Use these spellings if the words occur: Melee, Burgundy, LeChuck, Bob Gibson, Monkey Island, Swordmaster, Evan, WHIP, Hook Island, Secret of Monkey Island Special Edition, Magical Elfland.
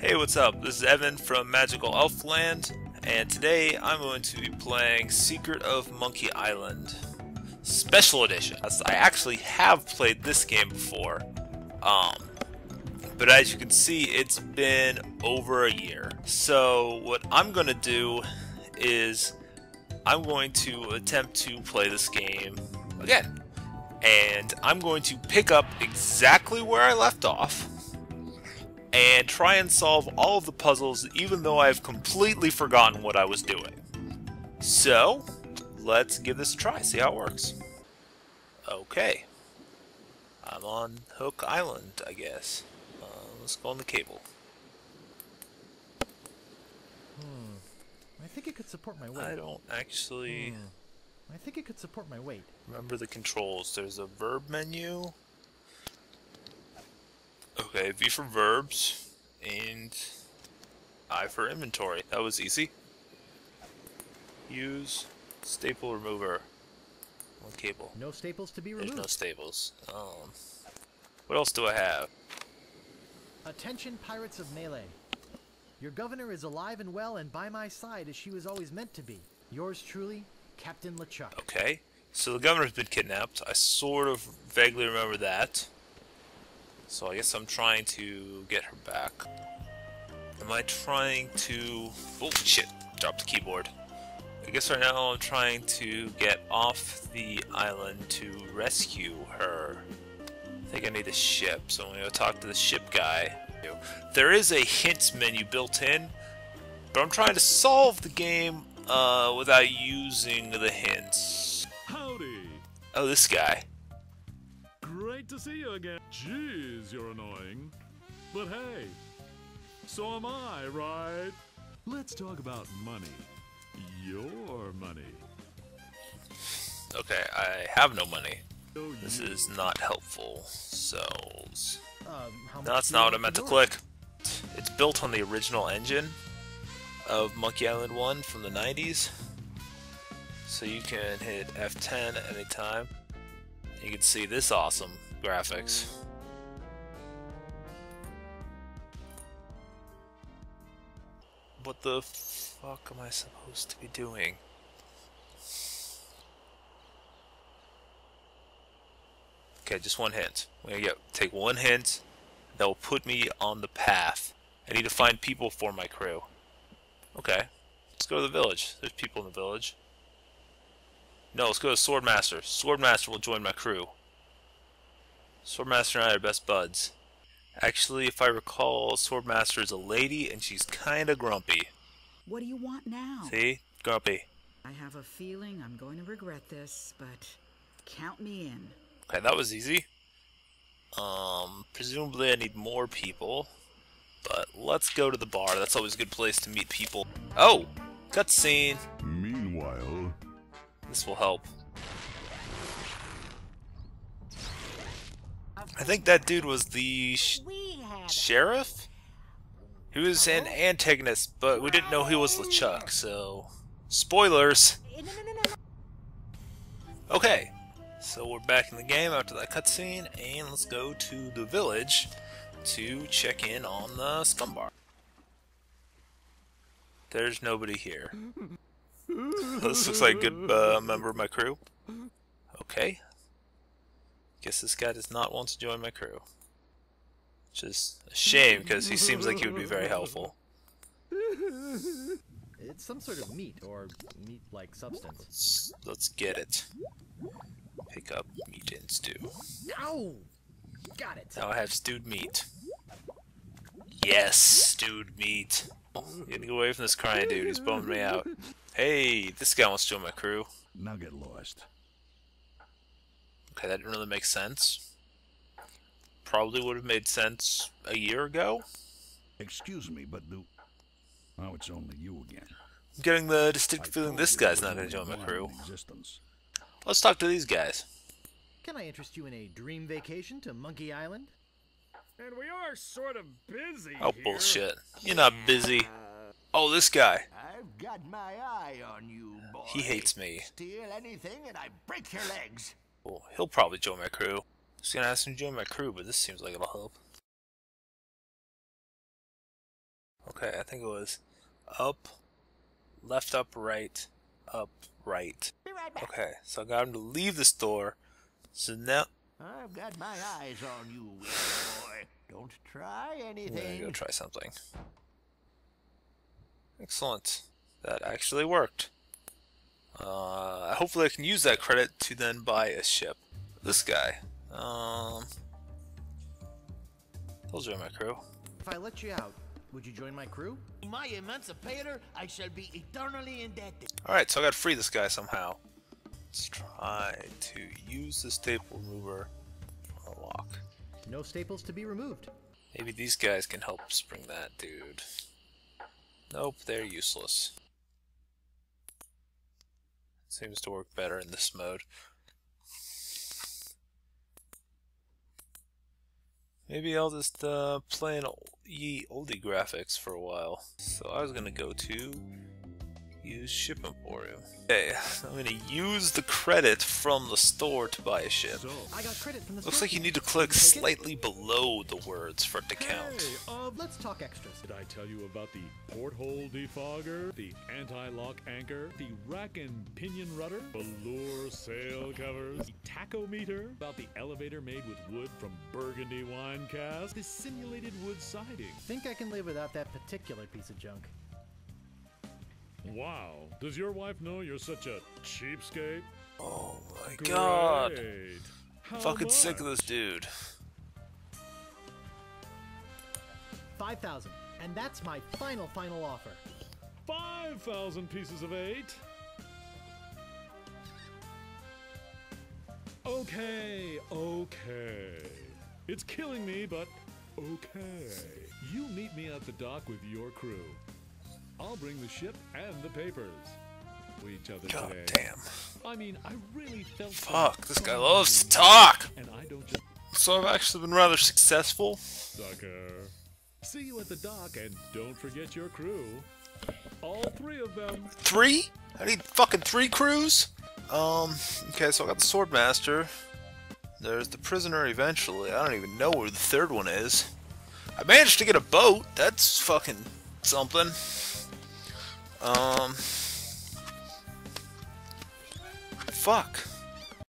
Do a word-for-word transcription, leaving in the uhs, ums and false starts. Hey, what's up? This is Evan from Magical Elfland, and today I'm going to be playing Secret of Monkey Island Special Edition. I actually have played this game before, um, but as you can see, it's been over a year. So what I'm going to do is I'm going to attempt to play this game again, and I'm going to pick up exactly where I left off and try and solve all of the puzzles, even though I've completely forgotten what I was doing. So, let's give this a try, see how it works. Okay. I'm on Hook Island, I guess. Uh, let's go on the cable. Hmm. I think it could support my weight. I don't actually... Hmm. I think it could support my weight. Remember the controls. There's a verb menu. Okay, V for verbs, and I for inventory. That was easy. Use staple remover on cable. No staples to be removed. There's no staples. Um, what else do I have? Attention, pirates of Melee. Your governor is alive and well and by my side as she was always meant to be. Yours truly, Captain LeChuck. Okay, so the governor's been kidnapped. I sort of vaguely remember that. So I guess I'm trying to get her back. Am I trying to... Oh shit, dropped the keyboard. I guess right now I'm trying to get off the island to rescue her. I think I need a ship, so I'm going to talk to the ship guy. There is a hints menu built in, but I'm trying to solve the game uh, without using the hints. Howdy. Oh, this guy. Great to see you again. Jeez, you're annoying. But hey, so am I, right? Let's talk about money. Your money. Okay, I have no money. So this is not helpful. So... Um, that's not what I meant to click. It's built on the original engine of Monkey Island one from the nineties. So you can hit F ten at any time. You can see this awesome graphics. What the fuck am I supposed to be doing? Okay, just one hint. We're gonna get, take one hint that will put me on the path. I need to find people for my crew. Okay, let's go to the village. There's people in the village. No, let's go to Swordmaster. Swordmaster will join my crew. Swordmaster and I are best buds. Actually, if I recall, Swordmaster is a lady, and she's kinda grumpy. What do you want now? See? Grumpy. I have a feeling I'm going to regret this, but count me in. Okay, that was easy. Um, presumably I need more people, but let's go to the bar. That's always a good place to meet people. Oh! Cutscene! Meanwhile... This will help. I think that dude was the sh sheriff? He was an antagonist, but we didn't know he was LeChuck, so... Spoilers! Okay, so we're back in the game after that cutscene, and let's go to the village to check in on the scum bar. There's nobody here. This looks like a good uh, member of my crew. Okay. Guess this guy does not want to join my crew. Which is a shame, because he seems like he would be very helpful. It's some sort of meat, or meat-like substance. Let's, let's get it. Pick up meat and stew. Ow! Got it! Now I have stewed meat. Yes! Stewed meat! Getting away from this crying dude, he's bumming me out. Hey, this guy wants to join my crew. Now get lost. Okay, that didn't really make sense. Probably would have made sense a year ago. Excuse me, but do... Oh, it's only you again. I'm getting the distinct feeling this guy's not going to join my crew. Let's talk to these guys. Can I interest you in a dream vacation to Monkey Island? And we are sort of busy. Oh, here. Bullshit. You're not busy. Oh, this guy. I've got my eye on you, boy. He hates me. Steal anything and I break your legs. Well, he'll probably join my crew. I was gonna ask him to join my crew, but this seems like it'll help. Okay, I think it was up, left, up, right, up, right. Be right back. Okay, so I got him to leave the store. So now I've got my eyes on you, boy. Don't try anything. Yeah, go try something. Excellent. That actually worked. Uh, hopefully I can use that credit to then buy a ship. This guy. Um, he'll join my crew. If I let you out, would you join my crew? My emancipator, I shall be eternally indebted. Alright, so I gotta free this guy somehow. Let's try to use the staple remover on the lock. No staples to be removed. Maybe these guys can help spring that dude. Nope, they're useless. Seems to work better in this mode. Maybe I'll just uh, play in ye oldie graphics for a while. So I was gonna go to use ship emporium. Okay, I'm gonna use the credit from the store to buy a ship. So, I got credit from the Looks store. Like you need to click slightly below the words for it to count. Hey, uh, let's talk extras. Did I tell you about the porthole defogger, the anti-lock anchor, the rack and pinion rudder, velour sail covers, the tachometer, about the elevator made with wood from Burgundy wine casks, the simulated wood siding? Think I can live without that particular piece of junk. Wow, does your wife know you're such a cheapskate? Oh my Great. God. How Fucking much? Sick of this dude. five thousand, and that's my final, final offer. five thousand pieces of eight. Okay, okay. It's killing me, but okay. You meet me at the dock with your crew. I'll bring the ship and the papers. We each other God today. Damn. I mean, I really felt Fuck, this guy loves to talk. And I don't just... So I've actually been rather successful. Sucker. See you at the dock and don't forget your crew. All three of them. Three? I need fucking three crews? Um, okay, so I got the Swordmaster. There's the prisoner eventually. I don't even know where the third one is. I managed to get a boat. That's fucking something. Um, fuck.